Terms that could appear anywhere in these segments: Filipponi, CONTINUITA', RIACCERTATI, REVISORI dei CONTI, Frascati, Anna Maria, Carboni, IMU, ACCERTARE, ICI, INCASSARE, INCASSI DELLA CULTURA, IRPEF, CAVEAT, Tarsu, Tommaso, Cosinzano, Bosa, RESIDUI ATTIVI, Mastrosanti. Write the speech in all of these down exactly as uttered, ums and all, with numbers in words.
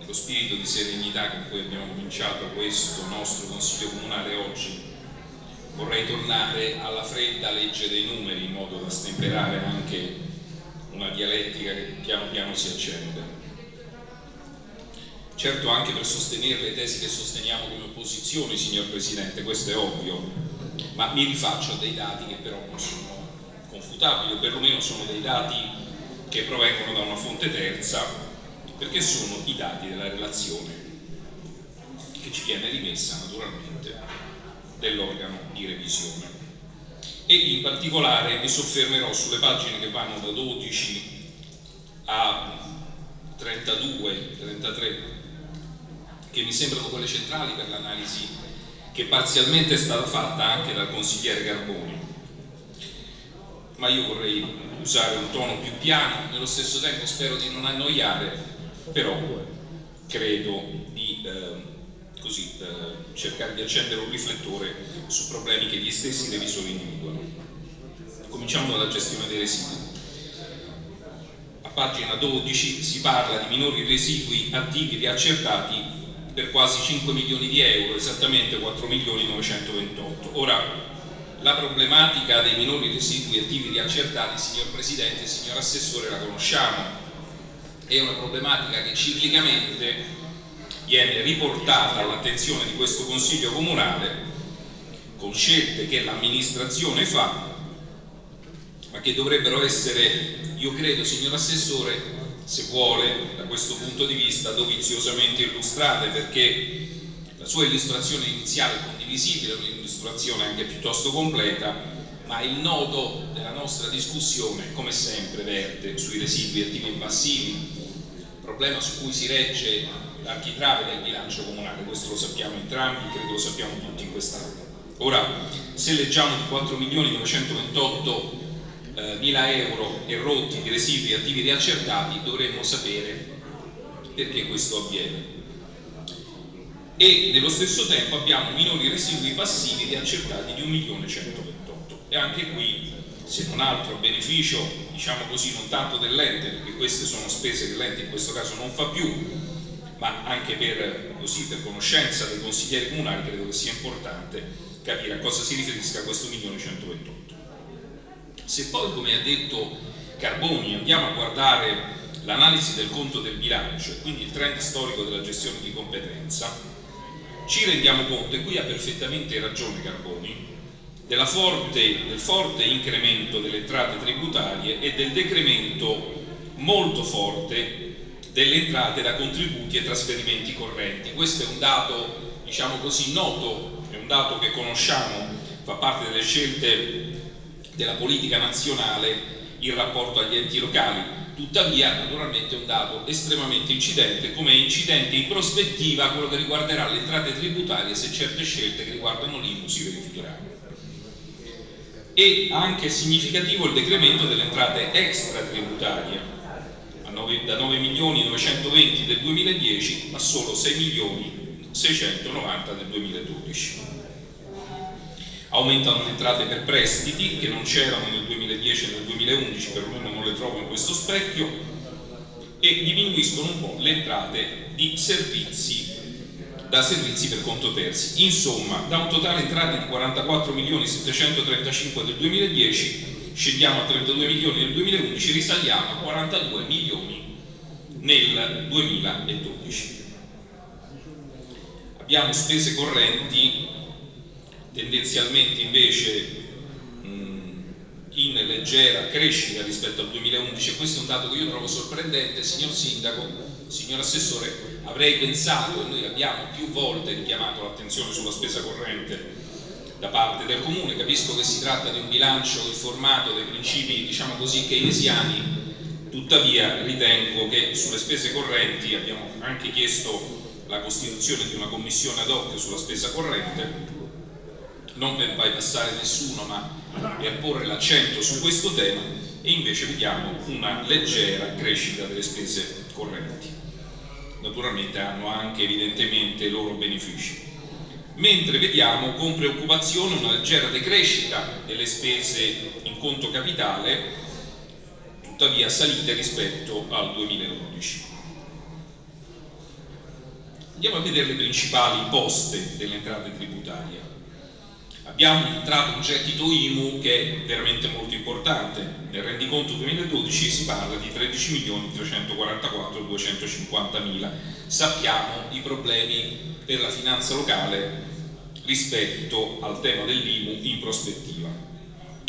Nello spirito di serenità con cui abbiamo cominciato questo nostro Consiglio Comunale oggi, vorrei tornare alla fredda legge dei numeri in modo da stemperare anche una dialettica che piano piano si accende. Certo, anche per sostenere le tesi che sosteniamo come opposizione, signor Presidente, questo è ovvio, ma mi rifaccio a dei dati che però non sono confutabili, o perlomeno sono dei dati che provengono da una fonte terza, perché sono i dati della relazione che ci viene rimessa naturalmente dell'organo di revisione. E in particolare mi soffermerò sulle pagine che vanno da dodici a trentadue, trentatré, che mi sembrano quelle centrali per l'analisi che parzialmente è stata fatta anche dal consigliere Carboni, ma io vorrei usare un tono più piano, nello stesso tempo spero di non annoiare, però credo di eh, così, eh, cercare di accendere un riflettore su problemi che gli stessi revisori individuano. Cominciamo dalla gestione dei residui. A pagina dodici si parla di minori residui attivi riaccertati per quasi cinque milioni di euro, esattamente quattro milioni novecentoventotto. Ora, la problematica dei minori residui attivi riaccertati, signor Presidente e signor Assessore, la conosciamo. È una problematica che ciclicamente viene riportata all'attenzione di questo Consiglio Comunale con scelte che l'amministrazione fa, ma che dovrebbero essere, io credo, signor Assessore, se vuole, da questo punto di vista, doviziosamente illustrate, perché la sua illustrazione iniziale è condivisibile, è un'illustrazione anche piuttosto completa, ma il nodo della nostra discussione, come sempre, verte sui residui attivi e passivi, problema su cui si regge l'architrave del bilancio comunale. Questo lo sappiamo entrambi, credo lo sappiamo tutti in quest'Aula. Ora, se leggiamo di quattro milioni novecentoventotto mila euro e rotti di residui attivi riaccertati, dovremmo sapere perché questo avviene. E nello stesso tempo abbiamo minori residui passivi riaccertati di un milione centoventotto. E anche qui, se non altro a beneficio, diciamo così, non tanto dell'ente, perché queste sono spese che l'ente in questo caso non fa più, ma anche per, così, per conoscenza dei consiglieri comunali, credo che sia importante capire a cosa si riferisca questo un milione centoventotto. Se poi, come ha detto Carboni, andiamo a guardare l'analisi del conto del bilancio, quindi il trend storico della gestione di competenza, ci rendiamo conto, e qui ha perfettamente ragione Carboni, della forte, del forte incremento delle entrate tributarie e del decremento molto forte delle entrate da contributi e trasferimenti correnti. Questo è un dato, diciamo così, noto, è un dato che conosciamo, fa parte delle scelte della politica nazionale in rapporto agli enti locali, tuttavia naturalmente è un dato estremamente incidente, come è incidente in prospettiva quello che riguarderà le entrate tributarie se certe scelte che riguardano l'I M U si verificheranno. E anche significativo il decremento delle entrate extratributarie, da nove milioni novecentoventi del duemiladieci a solo sei milioni seicentonovanta del duemiladodici. Aumentano le entrate per prestiti, che non c'erano nel duemiladieci e nel duemilaundici, perlomeno non le trovo in questo specchio, e diminuiscono un po' le entrate di servizi, da servizi per conto terzi. Insomma, da un totale entrate di quarantaquattro milioni settecentotrentacinque del duemiladieci, scendiamo a trentadue milioni nel duemilaundici, risaliamo a quarantadue milioni nel duemiladodici. Abbiamo spese correnti tendenzialmente invece in leggera crescita rispetto al duemilaundici. Questo è un dato che io trovo sorprendente, signor Sindaco, signor Assessore. Avrei pensato, e noi abbiamo più volte richiamato l'attenzione sulla spesa corrente da parte del Comune, capisco che si tratta di un bilancio informato dai principi, diciamo così, keynesiani, tuttavia ritengo che sulle spese correnti abbiamo anche chiesto la costituzione di una commissione ad hoc sulla spesa corrente, non per bypassare nessuno, ma per porre l'accento su questo tema, e invece vediamo una leggera crescita delle spese correnti. Naturalmente hanno anche evidentemente i loro benefici. Mentre vediamo con preoccupazione una leggera decrescita delle spese in conto capitale, tuttavia salite rispetto al duemiladodici. Andiamo a vedere le principali poste delle entrate tributarie. Abbiamo entrato un gettito I M U che è veramente molto importante. Nel rendiconto duemiladodici si parla di tredici milioni trecentoquarantaquattromiladuecentocinquanta. Sappiamo i problemi per la finanza locale rispetto al tema dell'I M U in prospettiva.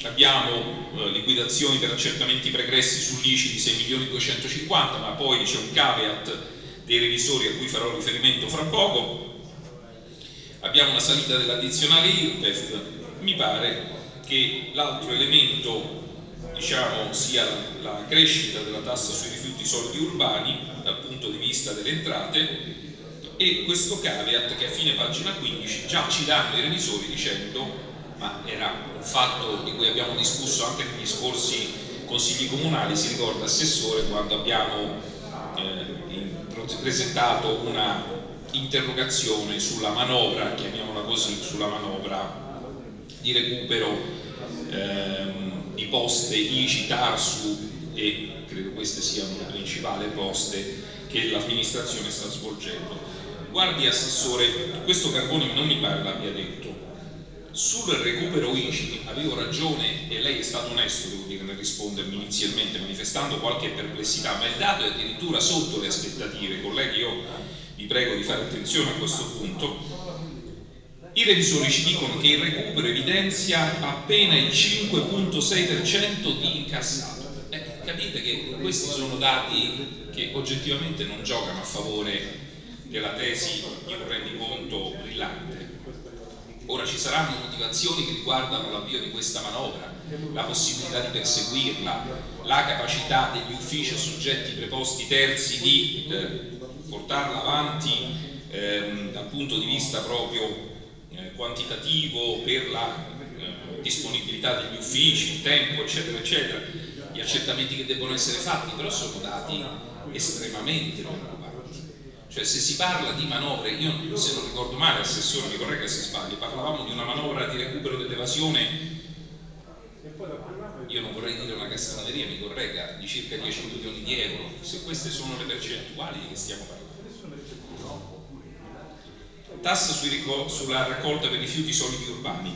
Abbiamo eh, liquidazioni per accertamenti pregressi sull'I C I di sei milioni duecentocinquanta, ma poi c'è un caveat dei revisori a cui farò riferimento fra poco. Abbiamo una salita dell'addizionale I R P E F. Mi pare che l'altro elemento, diciamo, sia la crescita della tassa sui rifiuti solidi urbani dal punto di vista delle entrate, e questo caveat che a fine pagina quindici già ci danno i revisori dicendo, ma era un fatto di cui abbiamo discusso anche negli scorsi consigli comunali, si ricorda Assessore, quando abbiamo eh, presentato una interrogazione sulla manovra, chiamiamola così, sulla manovra di recupero ehm, di poste I C I, Tarsu, e credo queste siano le principali poste che l'amministrazione sta svolgendo. Guardi Assessore, questo Carboni non mi pare l'abbia detto. Sul recupero I C I avevo ragione e lei è stato onesto, devo dire, nel rispondermi inizialmente, manifestando qualche perplessità, ma il dato è addirittura sotto le aspettative. Colleghi, io vi prego di fare attenzione a questo punto. I revisori ci dicono che il recupero evidenzia appena il cinque virgola sei per cento di incassato. Eh, capite che questi sono dati che oggettivamente non giocano a favore della tesi di un rendiconto brillante. Ora ci saranno motivazioni che riguardano l'avvio di questa manovra, la possibilità di perseguirla, la capacità degli uffici o soggetti preposti terzi di eh, portarla avanti ehm, dal punto di vista proprio eh, quantitativo, per la eh, disponibilità degli uffici, il tempo, eccetera eccetera, gli accertamenti che debbono essere fatti, però sono dati estremamente preoccupanti. Cioè, se si parla di manovre, io se non ricordo male, Assessore, mi corregga se sbaglio, parlavamo di una manovra di recupero dell'evasione, io non vorrei dire una castroneria, mi corregga, di circa dieci milioni di euro, se queste sono le percentuali di che stiamo parlando. Tassa sui sulla raccolta per rifiuti solidi urbani,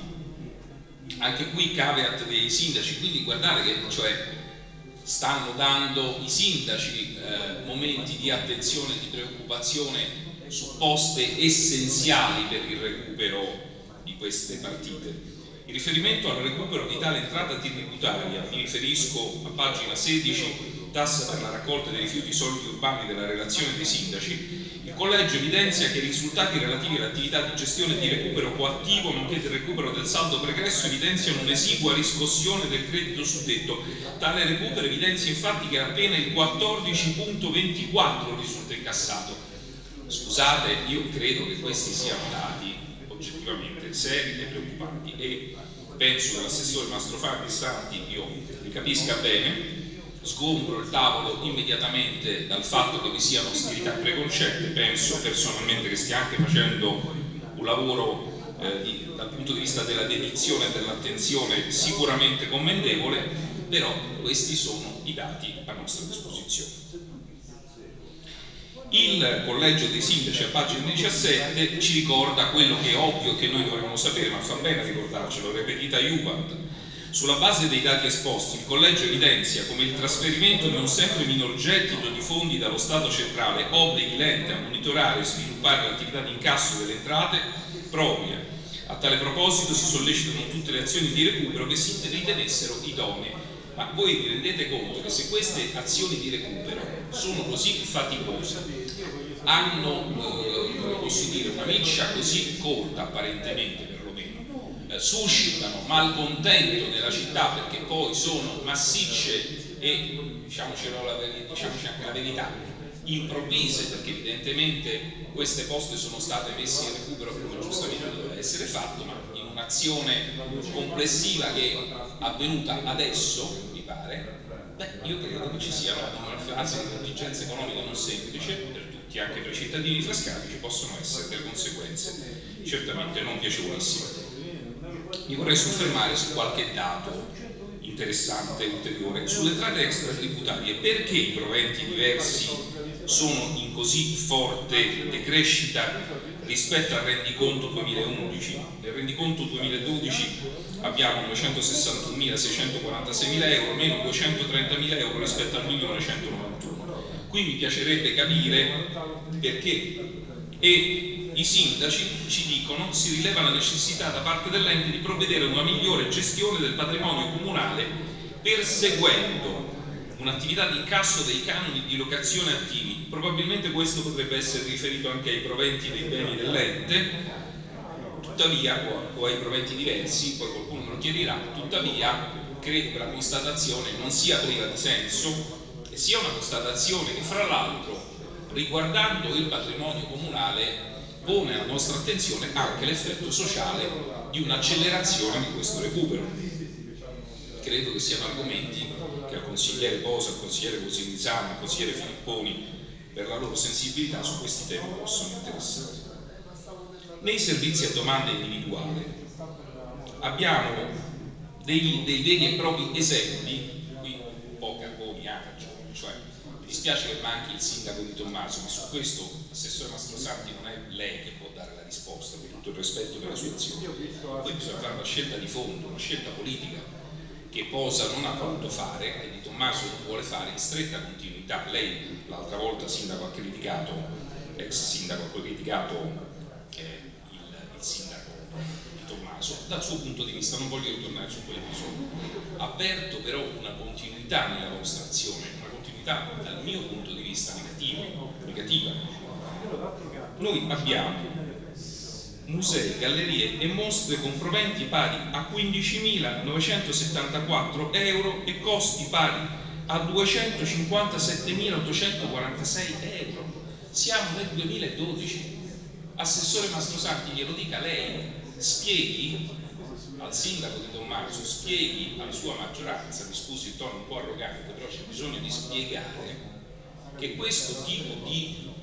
anche qui caveat dei sindaci, quindi guardate che, cioè, stanno dando i sindaci eh, momenti di attenzione e di preoccupazione su poste essenziali per il recupero di queste partite. In riferimento al recupero di tale entrata tributaria, mi riferisco a pagina sedici, tassa per la raccolta dei rifiuti solidi urbani, della relazione dei sindaci, il collegio evidenzia che i risultati relativi all'attività di gestione di recupero coattivo, nonché del recupero del saldo pregresso, evidenziano un'esigua riscossione del credito suddetto. Tale recupero evidenzia infatti che appena il quattordici virgola ventiquattro risulta incassato. Scusate, io credo che questi siano dati oggettivamente seri e preoccupanti, e penso che l'assessore Mastrosanti, io li capisca bene. Sgombro il tavolo immediatamente dal fatto che vi siano ostilità preconcette, penso personalmente che stia anche facendo un lavoro eh, di, dal punto di vista della dedizione e dell'attenzione sicuramente commendevole, però questi sono i dati a nostra disposizione. Il collegio dei sindaci a pagina diciassette ci ricorda quello che è ovvio che noi dovremmo sapere, ma fa bene a ricordarcelo, repetita iuvant. Sulla base dei dati esposti, il collegio evidenzia come il trasferimento di un sempre minor gettito di fondi dallo Stato centrale obblighi l'ente a monitorare e sviluppare l'attività di incasso delle entrate proprie. A tale proposito si sollecitano tutte le azioni di recupero che si ritenessero idonee. Ma voi vi rendete conto che se queste azioni di recupero sono così faticose, hanno, come posso dire, una miccia così corta apparentemente perlomeno, eh, suscitano malcontento nella città perché poi sono massicce e, diciamoci anche la verità, improvvise, perché evidentemente queste poste sono state messe in recupero come giustamente doveva essere fatto, ma in un'azione complessiva che avvenuta adesso, mi pare, beh, io credo che ci sia una fase di contingenza economica non semplice per tutti, anche per i cittadini frascati, ci possono essere delle conseguenze certamente non piacevolissime. Mi vorrei soffermare su qualche dato in interessante ulteriore sulle entrate extratributarie, perché i proventi diversi sono in così forte decrescita rispetto al rendiconto duemilaundici. Nel rendiconto duemiladodici abbiamo novecentosessantunomilaseicentoquarantasei euro, meno duecentotrentamila euro rispetto al millenovecentonovantuno. Qui mi piacerebbe capire perché, e i sindaci ci dicono si rileva la necessità da parte dell'ente di provvedere a una migliore gestione del patrimonio comunale perseguendo un'attività di incasso dei canoni di locazione attivi. Probabilmente questo potrebbe essere riferito anche ai proventi dei beni dell'ente, tuttavia, o ai proventi diversi, poi qualcuno me lo chiederà, tuttavia credo che la constatazione non sia priva di senso e sia una constatazione che fra l'altro, riguardando il patrimonio comunale, pone alla nostra attenzione anche l'effetto sociale di un'accelerazione di questo recupero. Credo che siano argomenti che al consigliere Bosa, al consigliere Cosinzano, al consigliere Filipponi, per la loro sensibilità su questi temi, possono interessare. Nei servizi a domanda individuale abbiamo dei, dei veri e propri esempi, qui un po' Carboni, cioè mi dispiace che manchi il sindaco Di Tommaso, ma su questo l'assessore Mastrosanti non è lei che può dare la risposta, con tutto il rispetto per la sua azione. Poi bisogna fare una scelta di fondo, una scelta politica che Bosa non ha voluto fare e Di Tommaso non vuole fare in stretta continuità. Lei l'altra volta sindaco ha criticato, l'ex sindaco ha criticato eh, il, il sindaco Di Tommaso. Dal suo punto di vista, non voglio ritornare su quell'episodio, avverto però una continuità nella vostra azione, una continuità dal mio punto di vista negativo, negativa. Noi abbiamo musei, gallerie e mostre con proventi pari a quindicimilanovecentosettantaquattro euro e costi pari a duecentocinquantasettemilaottocentoquarantasei euro. Siamo nel duemiladodici. Assessore Mastrosanti, glielo dica lei, spieghi al sindaco Di Tommaso, spieghi alla sua maggioranza, mi scusi il tono un po' arrogante, però c'è bisogno di spiegare che questo tipo di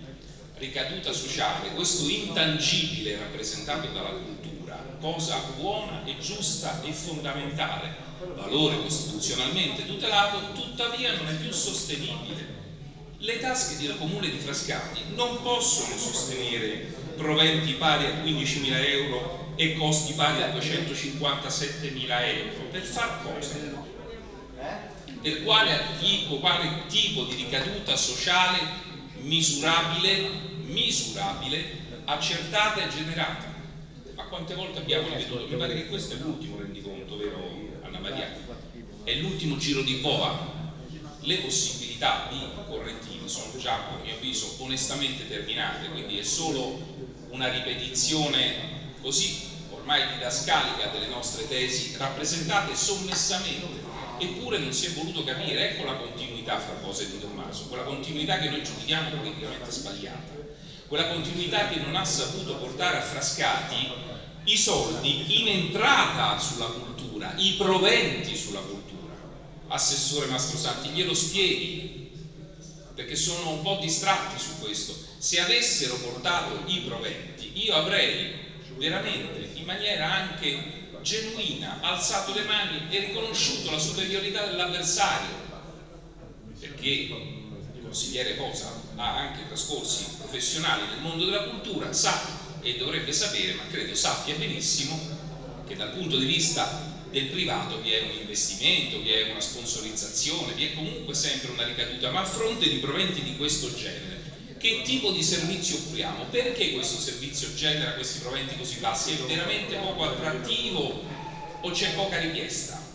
ricaduta sociale, questo intangibile rappresentato dalla cultura, cosa buona e giusta e fondamentale, valore costituzionalmente tutelato, tuttavia non è più sostenibile. Le tasche del comune di Frascati non possono sostenere proventi pari a quindicimila euro e costi pari a duecentocinquantasettemila euro. Per far cosa? Per quale tipo, quale tipo di ricaduta sociale misurabile, misurabile, accertata e generata? Ma quante volte abbiamo ripetuto? Mi pare che questo è l'ultimo rendiconto, vero Anna Maria? È l'ultimo giro di boa. Le possibilità di correttivo sono già, a mio avviso, onestamente terminate, quindi è solo una ripetizione così ormai didascalica delle nostre tesi rappresentate sommessamente, eppure non si è voluto capire. Ecco la continuità fra cose di Tommaso, quella continuità che noi giudichiamo politicamente sbagliata, quella continuità che non ha saputo portare a Frascati i soldi in entrata sulla cultura, i proventi sulla cultura. Assessore Mastrosanti, glielo spieghi, perché sono un po' distratti su questo. Se avessero portato i proventi, io avrei veramente, in maniera anche genuina, alzato le mani e riconosciuto la superiorità dell'avversario, perché il consigliere Bosa ha anche trascorsi professionali nel mondo della cultura, sa e dovrebbe sapere, ma credo sappia benissimo, che dal punto di vista del privato vi è un investimento, vi è una sponsorizzazione, vi è comunque sempre una ricaduta, ma a fronte di proventi di questo genere, che tipo di servizio offriamo? Perché questo servizio genera questi proventi così bassi? È veramente poco attrattivo o c'è poca richiesta?